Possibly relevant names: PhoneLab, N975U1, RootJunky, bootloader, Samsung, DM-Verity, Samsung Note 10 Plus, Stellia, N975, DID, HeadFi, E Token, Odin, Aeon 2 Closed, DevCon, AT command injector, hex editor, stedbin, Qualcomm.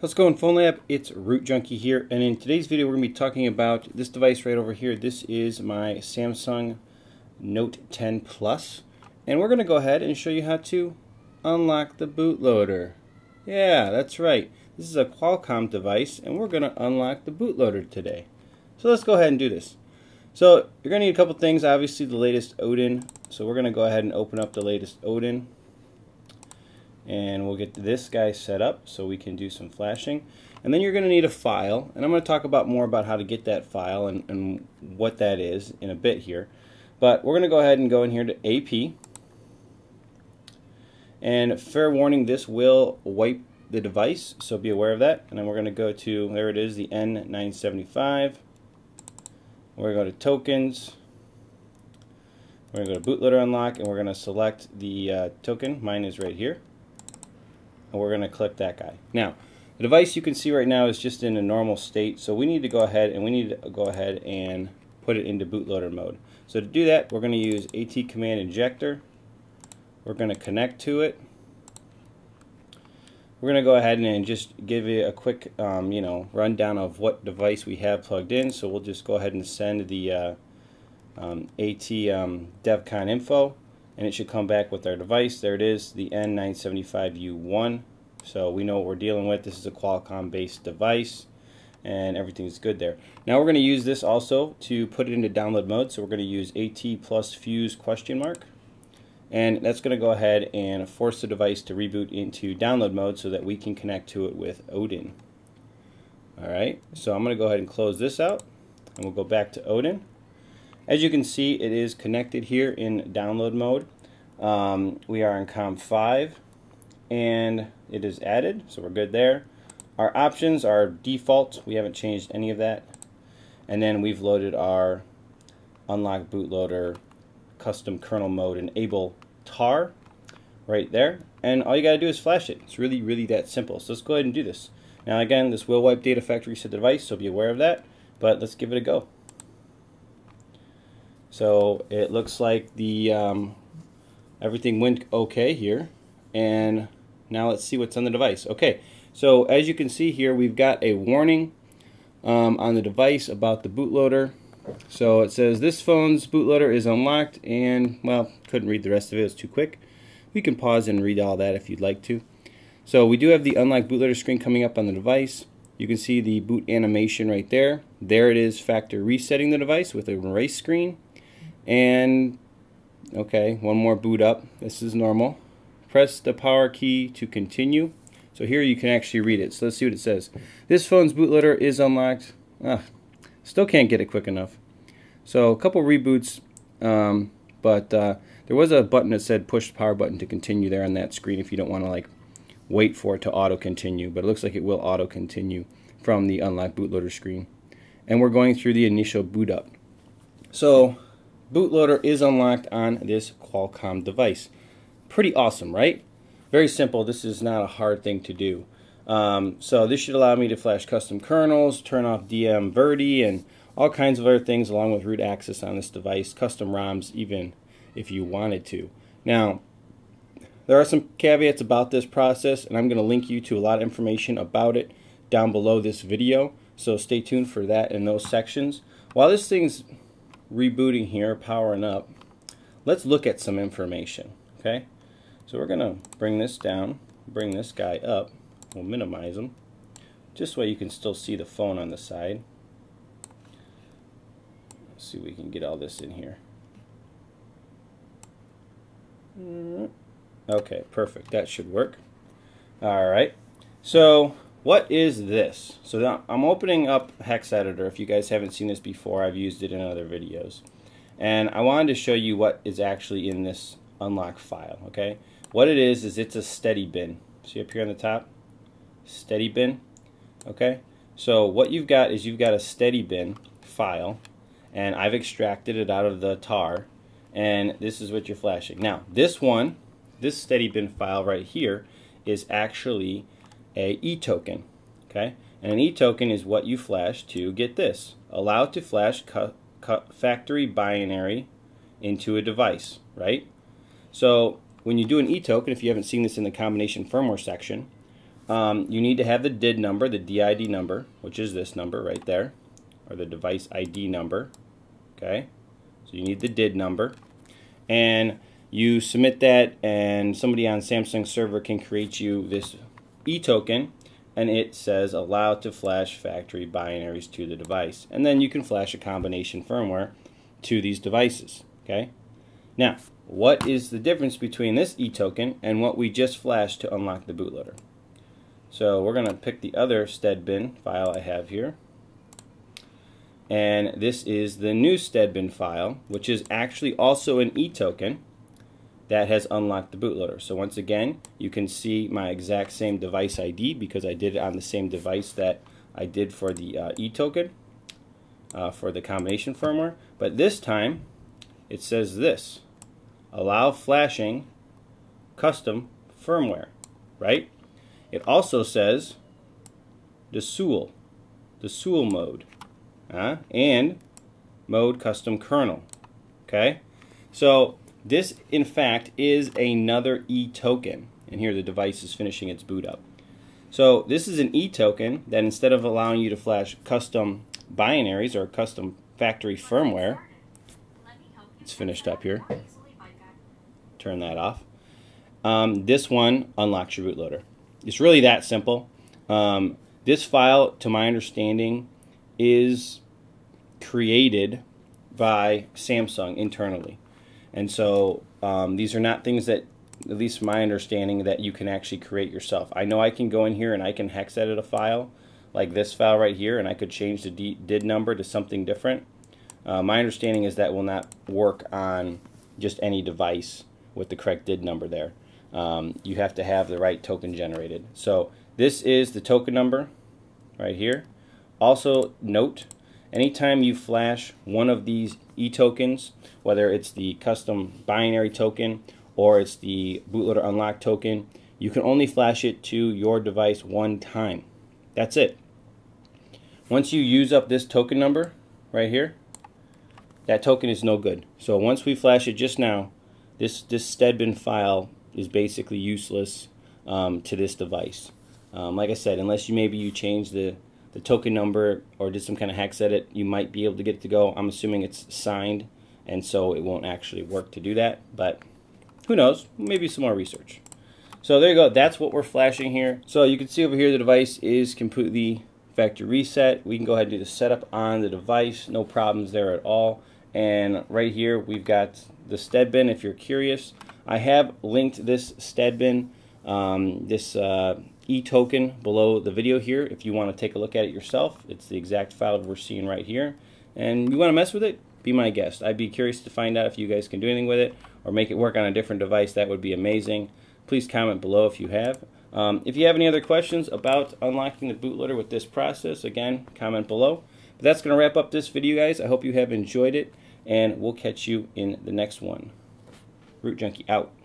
How's it going, PhoneLab? It's RootJunky here, and in today's video we're going to be talking about this device right over here. This is my Samsung Note 10 Plus, and we're going to go ahead and show you how to unlock the bootloader. Yeah, that's right. This is a Qualcomm device, and we're going to unlock the bootloader today. So let's go ahead and do this. So you're going to need a couple things, obviously the latest Odin. So we're going to go ahead and open up the latest Odin. And we'll get this guy set up so we can do some flashing. And then you're going to need a file, and I'm going to talk about more about how to get that file and what that is in a bit here. But we're going to go ahead and go in here to AP. And fair warning, this will wipe the device, so be aware of that. And then we're going to go to, there it is, the N975. We're going to go to Tokens. We're going to go to Bootloader Unlock, and we're going to select the token. Mine is right here. And we're going to click that guy. Now, the device you can see right now is just in a normal state, so we need to go ahead and put it into bootloader mode. So to do that, we're going to use AT command injector. We're going to connect to it. We're going to go ahead and just give you a quick, rundown of what device we have plugged in. So we'll just go ahead and send the AT DevCon info. And it should come back with our device. There it is, the N975U1. So we know what we're dealing with. This is a Qualcomm-based device, and everything's good there. Now we're going to use this also to put it into download mode. So we're going to use AT plus fuse ? And that's going to go ahead and force the device to reboot into download mode so that we can connect to it with Odin. All right, so I'm going to go ahead and close this out, and we'll go back to Odin. As you can see, it is connected here in download mode. We are in COM5, and it is added, so we're good there. Our options are default. We haven't changed any of that. And then we've loaded our unlock bootloader custom kernel mode enable tar right there. And all you got to do is flash it. It's really, really that simple. So let's go ahead and do this. Now again, this will wipe data factory reset the device, so be aware of that. But let's give it a go. So it looks like the everything went okay here, and now let's see what's on the device. Okay, so as you can see here, we've got a warning on the device about the bootloader. So it says this phone's bootloader is unlocked, and well, couldn't read the rest of it, it was too quick. We can pause and read all that if you'd like to. So we do have the unlocked bootloader screen coming up on the device. You can see the boot animation right there. There it is, factory resetting the device with a erase screen. And okay, one more boot up. This is normal. Press the power key to continue. So here you can actually read it. So let's see what it says. This phone's bootloader is unlocked. Still can't get it quick enough. So a couple reboots, but there was a button that said push the power button to continue there on that screen if you don't want to like wait for it to auto continue, but it looks like it will auto continue from the unlocked bootloader screen. And we're going through the initial boot up. So bootloader is unlocked on this Qualcomm device. Pretty awesome, right? Very simple. This is not a hard thing to do. So this should allow me to flash custom kernels, turn off DM-Verity, and all kinds of other things along with root access on this device, custom ROMs even if you wanted to. Now, there are some caveats about this process, and I'm going to link you to a lot of information about it down below this video. So stay tuned for that in those sections. While this thing's rebooting here, powering up, let's look at some information. Okay, so we're gonna bring this down, bring this guy up, we'll minimize him just so you can still see the phone on the side. Let's see if we can get all this in here. Okay, perfect, that should work. Alright, so what is this? So now I'm opening up Hex Editor. If you guys haven't seen this before, I've used it in other videos. And I wanted to show you what is actually in this unlock file, okay? What it is it's a stedbin. See up here on the top? Stedbin, okay? So what you've got is you've got a stedbin file, and I've extracted it out of the tar, and this is what you're flashing. Now, this stedbin file right here is actually a E token, okay? And an E token is what you flash to get this. Allow to flash factory binary into a device, right? So when you do an E token, if you haven't seen this in the combination firmware section, You need to have the DID number, the DID number, which is this number right there, or the device ID number. Okay, so you need the DID number, and you submit that, and somebody on Samsung server can create you this E token, and it says allow to flash factory binaries to the device, and then you can flash a combination firmware to these devices. Okay, now what is the difference between this E token and what we just flashed to unlock the bootloader? So we're going to pick the other stedbin file I have here, and this is the new stedbin file, which is actually also an E token that has unlocked the bootloader. So once again, you can see my exact same device ID because I did it on the same device that I did for the E token for the combination firmware. But this time it says this, allow flashing custom firmware, right? It also says the SUL mode, and mode custom kernel. Okay, so this, in fact, is another E token, and here the device is finishing its boot up. So this is an E token that, instead of allowing you to flash custom binaries or custom factory firmware, it's finished up here. Turn that off. This one unlocks your bootloader. It's really that simple. This file, to my understanding, is created by Samsung internally. And so these are not things that, at least my understanding, that you can actually create yourself. I know I can go in here and I can hex edit a file like this file right here, and I could change the DID number to something different. My understanding is that will not work on just any device with the correct DID number there. You have to have the right token generated. So this is the token number right here. Also note, anytime you flash one of these E tokens, whether it's the custom binary token or it's the bootloader unlock token, you can only flash it to your device one time. That's it. Once you use up this token number right here, that token is no good. So once we flash it just now, this stedbin file is basically useless to this device. Like I said, unless you maybe change the token number or did some kind of hex edit, you might be able to get it to go. I'm assuming it's signed, and so it won't actually work to do that, but who knows, maybe some more research. So there you go, that's what we're flashing here. So you can see over here the device is completely factory reset. We can go ahead and do the setup on the device, no problems there at all. And right here we've got the stedbin if you're curious. I have linked this stedbin, this E token below the video here if you want to take a look at it yourself. It's the exact file we're seeing right here, and you want to mess with it, be my guest. I'd be curious to find out if you guys can do anything with it or make it work on a different device. That would be amazing. Please comment below if you have. If you have any other questions about unlocking the bootloader with this process, again, comment below. But that's going to wrap up this video, guys. I hope you have enjoyed it, and we'll catch you in the next one. RootJunky out.